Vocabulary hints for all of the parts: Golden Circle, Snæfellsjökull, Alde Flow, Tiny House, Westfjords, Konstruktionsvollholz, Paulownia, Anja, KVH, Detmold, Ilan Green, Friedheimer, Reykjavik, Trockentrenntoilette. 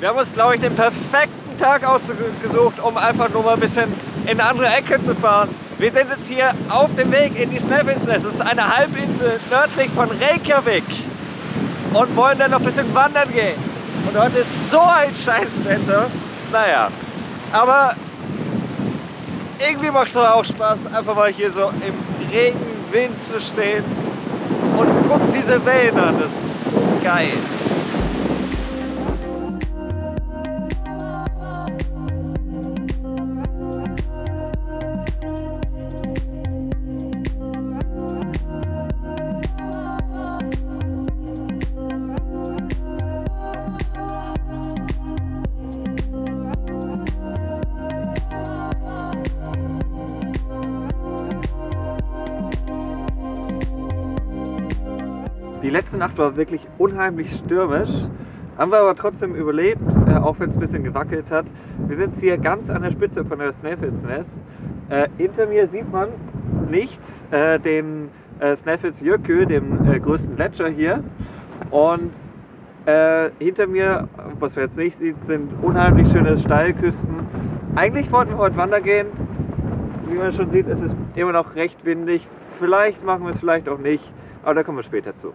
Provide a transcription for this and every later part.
Wir haben uns, glaube ich, den perfekten Tag ausgesucht, um einfach nur mal ein bisschen in eine andere Ecke zu fahren. Wir sind jetzt hier auf dem Weg in die Snæfellsjökull. Das ist eine Halbinsel nördlich von Reykjavik. Und wollen dann noch ein bisschen wandern gehen. Und heute ist so ein Scheißwetter. Naja, aber irgendwie macht es auch Spaß, einfach mal hier so im Regenwind zu stehen und guckt diese Wellen an. Das ist geil. Die letzte Nacht war wirklich unheimlich stürmisch, haben wir aber trotzdem überlebt, auch wenn es ein bisschen gewackelt hat. Wir sind jetzt hier ganz an der Spitze von der Snæfellsjökull. Hinter mir sieht man nicht den Snæfellsjökull, den größten Gletscher hier. Und hinter mir, was wir jetzt nicht sieht, sind unheimlich schöne Steilküsten. Eigentlich wollten wir heute wandern gehen. Wie man schon sieht, es ist immer noch recht windig. Vielleicht machen wir es, vielleicht auch nicht. Aber da kommen wir später zu.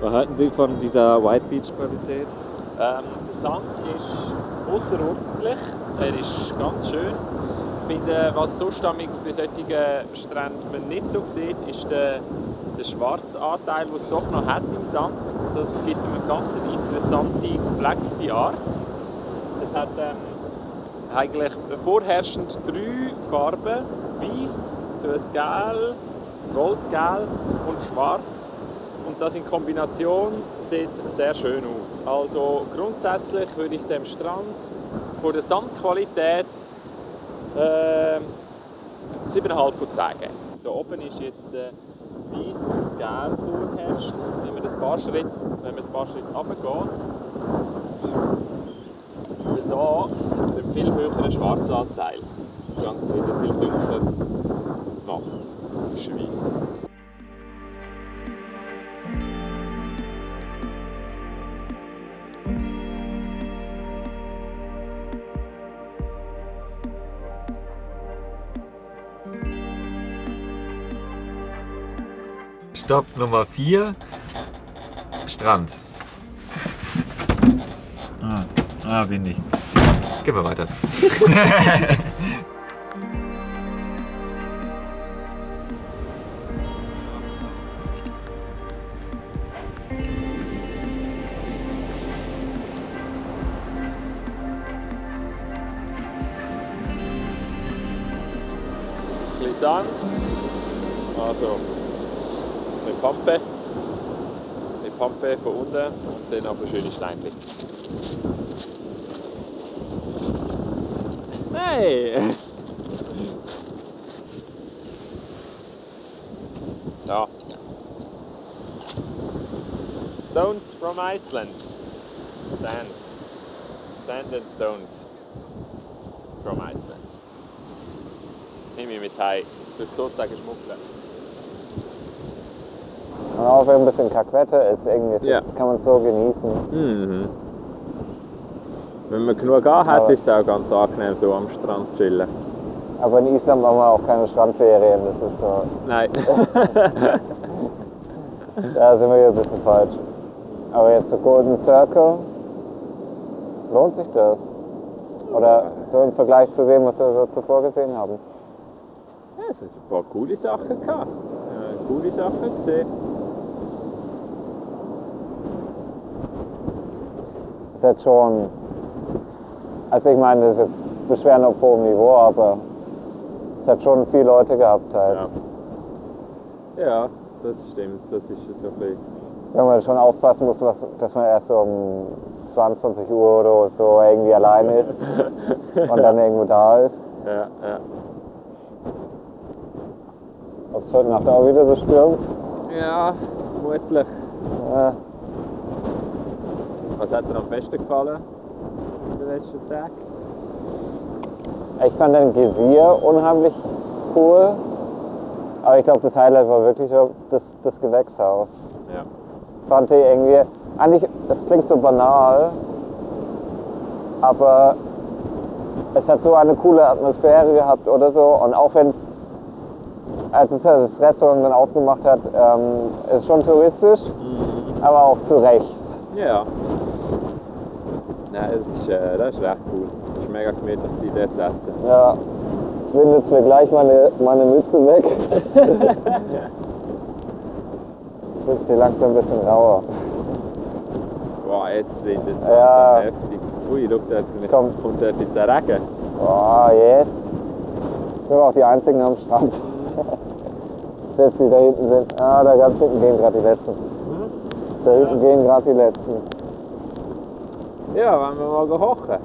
Was halten Sie von dieser White Beach Qualität? Der Sand ist außerordentlich, er ist ganz schön. Ich finde, was so stammig bei solchen Stränden man nicht so sieht, ist der schwarze Anteil, den es doch noch hat im Sand. Das gibt ihm eine ganz interessante, gefleckte Art. Es hat eigentlich vorherrschend drei Farben: Weiß, so ein Gel, Goldgel und Schwarz. Und das in Kombination sieht sehr schön aus. Also grundsätzlich würde ich dem Strand von der Sandqualität 7,5 von 10 geben. Hier oben ist jetzt weiß und gel vorherrschend. Wenn man ein paar Schritte runtergeht, da einen viel höheren Schwarzanteil. Das Ganze wieder viel dunkler gemacht. Das ist weiss. Stopp Nummer 4, Strand. Windig. Gehen wir weiter. Sand. Also eine Pampe von unten und dann aber schöne Steinchen. Hey! Ja. Stones from Iceland. Sand and stones from Iceland. Nehme ich mit heim, würde sozusagen schmuggeln. Und auch wenn ein bisschen Kackwetter ist, kann man es so genießen. Mhm. Wenn man genug anhat, ist es auch ganz angenehm, so am Strand zu chillen. Aber in Island machen wir auch keine Strandferien, das ist so. Nein. Da sind wir hier ein bisschen falsch. Aber jetzt zur Golden Circle, lohnt sich das? Oder so im Vergleich zu dem, was wir so zuvor gesehen haben? Es hat ein paar coole Sachen gehabt. Coole Sachen gesehen. Es hat schon. Also, ich meine, das ist jetzt Beschweren auf hohem Niveau, aber es hat schon viele Leute gehabt halt. Ja, das stimmt. Das ist so ein bisschen wenn man schon aufpassen muss, dass man erst so um 22 Uhr oder so irgendwie alleine ist und dann irgendwo da ist. Ja, ja. Ob es heute Nacht auch wieder so stürmt? Ja, vermutlich. Ja. Was hat dir am besten gefallen in den letzten Tagen? Ich fand den Geysir unheimlich cool. Aber ich glaube, das Highlight war wirklich das Gewächshaus. Ja. Fand ich irgendwie, eigentlich, das klingt so banal, aber es hat so eine coole Atmosphäre gehabt oder so. Und auch wenn es, als es das Restaurant dann aufgemacht hat, ist schon touristisch, aber auch zu Recht. Ja. Nein, das ist echt cool. Es ist mega gemütlich, die dort zu essen. Ja. Jetzt windet es mir gleich meine Mütze weg. Jetzt wird es hier langsam ein bisschen rauer. Boah, jetzt windet es langsam heftig. Ui, schau, da kommt dort jetzt ein Regen. Boah, yes. Sind wir auch die einzigen am Strand. Selbst die da hinten sind. Ah, da ganz hinten gehen gerade die letzten. Da hinten gehen gerade die letzten. Ja, wollen wir mal kochen?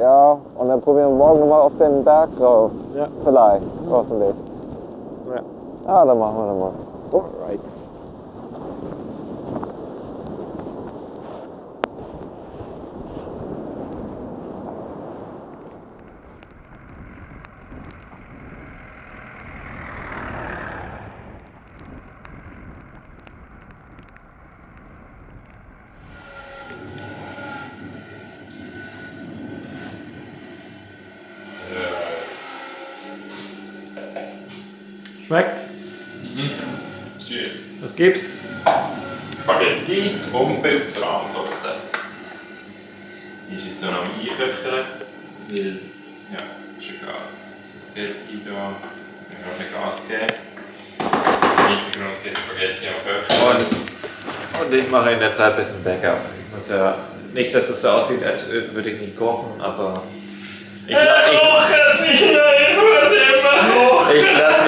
Ja, und dann probieren wir morgen nochmal auf den Berg drauf. Ja. Vielleicht, hoffentlich. Ja. Ah, dann machen wir nochmal. Alright. Schmeckt's? Mhm. Tschüss. Was gibt's? Spaghetti und Pilzrahmsauce. Die ist jetzt auch noch am Einköcheln, weil, ja, ist egal. Spaghetti da, wir können Gas geben. Im Hintergrund sind Spaghetti am Köcheln. Und ich mache in der Zeit ein bisschen Backup. Ich muss ja, nicht, dass es so aussieht, als würde ich nicht kochen, aber... Ich lasse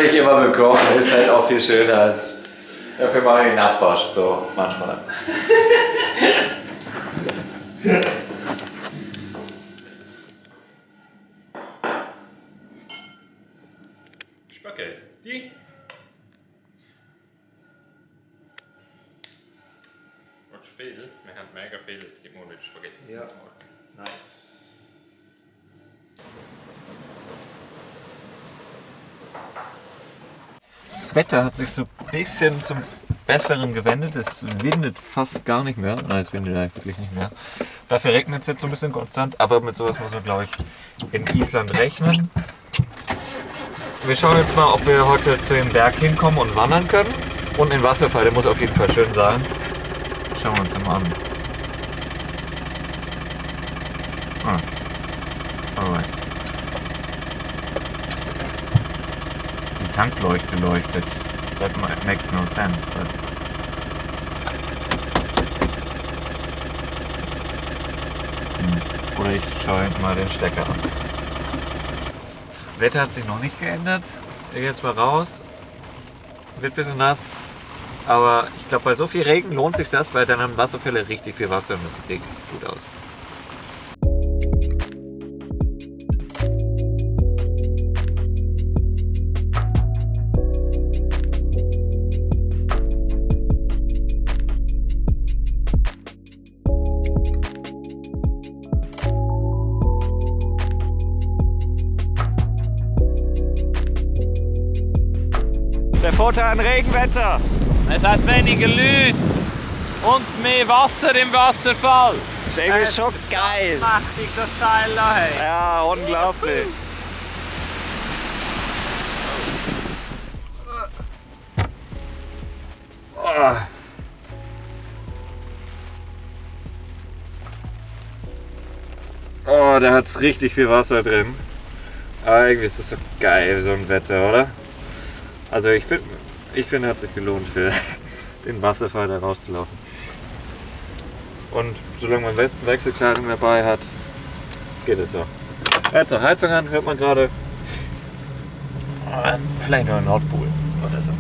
mich immer bekochen, ist halt auch viel schöner als. Dafür mache ich den Abwasch, so manchmal. Spaghetti. Willst du viel? Wir haben mega viel, es gibt nur wieder Spaghetti zum Morgen. Nice. Das Wetter hat sich so ein bisschen zum Besseren gewendet. Es windet fast gar nicht mehr. Nein, es windet eigentlich wirklich nicht mehr. Dafür regnet es jetzt so ein bisschen konstant, aber mit sowas muss man, glaube ich, in Island rechnen. Wir schauen jetzt mal, ob wir heute zu dem Berg hinkommen und wandern können. Und den Wasserfall, der muss auf jeden Fall schön sein. Schauen wir uns den mal an. Alright. Die Tankleuchte leuchtet. That makes no sense, but... Oder ich schaue mal den Stecker an. Wetter hat sich noch nicht geändert. Ich gehe jetzt mal raus. Wird ein bisschen nass. Aber ich glaube, bei so viel Regen lohnt sich das, weil dann haben Wasserfälle richtig viel Wasser und das sieht gut aus. Vorteil an Regenwetter. Es hat weniger Leute und mehr Wasser im Wasserfall. Das ist irgendwie schon geil. Mächtig das Teil da. Hey. Ja, unglaublich. Oh, da hat es richtig viel Wasser drin. Aber irgendwie ist das so geil, so ein Wetter, oder? Also ich finde, hat sich gelohnt, für den Wasserfall da rauszulaufen. Und solange man Wechselkleidung dabei hat, geht es so. Jetzt noch Heizung an, hört man gerade. Vielleicht noch ein Nordpol oder so.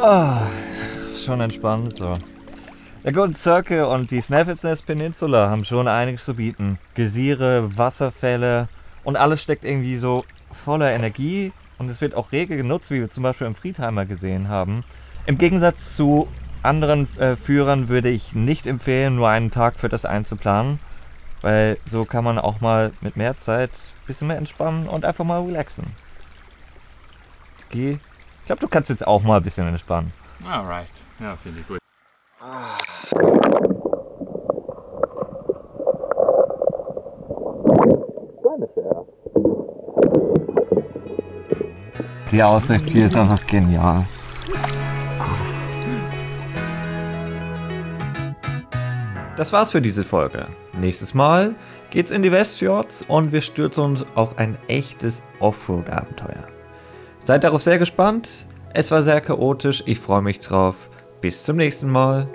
Oh, schon entspannt so. Der Golden Circle und die Snæfellsjökull-Peninsula haben schon einiges zu bieten. Geysire, Wasserfälle und alles steckt irgendwie so voller Energie und es wird auch rege genutzt, wie wir zum Beispiel im Friedheimer gesehen haben. Im Gegensatz zu anderen Führern würde ich nicht empfehlen, nur einen Tag für das einzuplanen, weil so kann man auch mal mit mehr Zeit ein bisschen mehr entspannen und einfach mal relaxen. Okay. Ich glaube, du kannst jetzt auch mal ein bisschen entspannen. Alright, ja, finde ich gut. Die Aussicht hier ist einfach genial. Das war's für diese Folge. Nächstes Mal geht's in die Westfjords und wir stürzen uns auf ein echtes Offroad-Abenteuer. Seid darauf sehr gespannt. Es war sehr chaotisch. Ich freue mich drauf. Bis zum nächsten Mal.